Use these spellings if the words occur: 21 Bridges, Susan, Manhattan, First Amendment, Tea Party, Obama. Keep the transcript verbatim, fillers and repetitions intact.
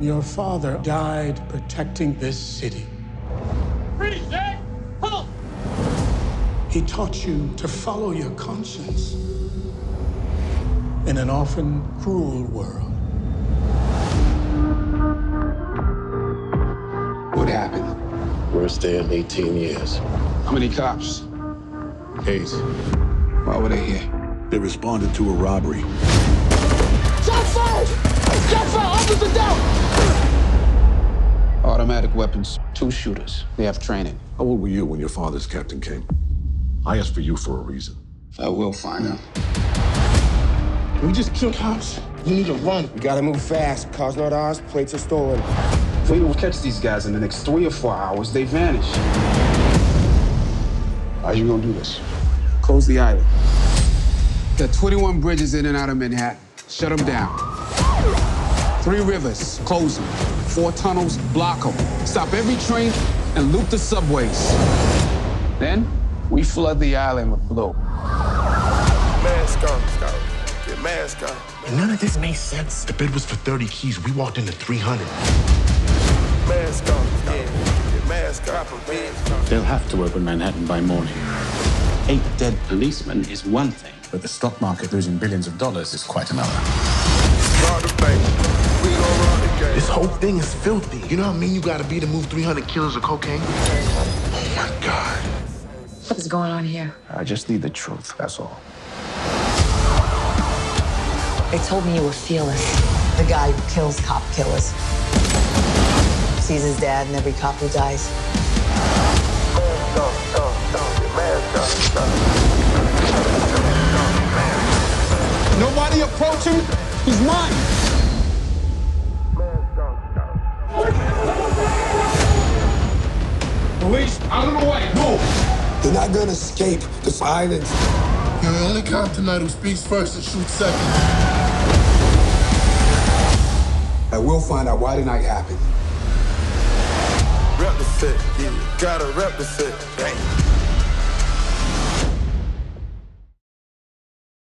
Your father died protecting this city. Freeze, Jack! Pull! He taught you to follow your conscience in an often cruel world. What happened? Worst day in eighteen years. How many cops? Eight. Why were they here? They responded to a robbery. Shot fired! Shot fired! Officer down! Automatic weapons, two shooters. They have training. How old were you when your father's captain came? I asked for you for a reason. I will find out. We just killed cops. You need to run. We gotta move fast. Cars not ours, plates are stolen. If we don't catch these guys in the next three or four hours, they vanish. How are you gonna do this? Close the island. There are twenty-one bridges in and out of Manhattan. Shut them down. Three rivers, close them. Four tunnels, block them. Stop every train and loop the subways. Then, we flood the island with blue. Mask on, Scout. Get mask on. None of this made sense. The bid was for thirty keys. We walked into three hundred. Mask on, Scout. Get mask on. They'll have to open Manhattan by morning. Eight dead policemen is one thing, but the stock market losing billions of dollars is quite another. Guard the bank. This whole thing is filthy. You know how mean you gotta be to move three hundred kilos of cocaine? Oh my God. What is going on here? I just need the truth, that's all. They told me you were fearless. The guy who kills cop killers. Sees his dad and every cop who dies. Nobody approach him, he's mine. Police, out of the way, move! They're not gonna escape this island. You're the only cop tonight who speaks first and shoots second. I will find out why the night happened. Represent, yeah, gotta represent, dang.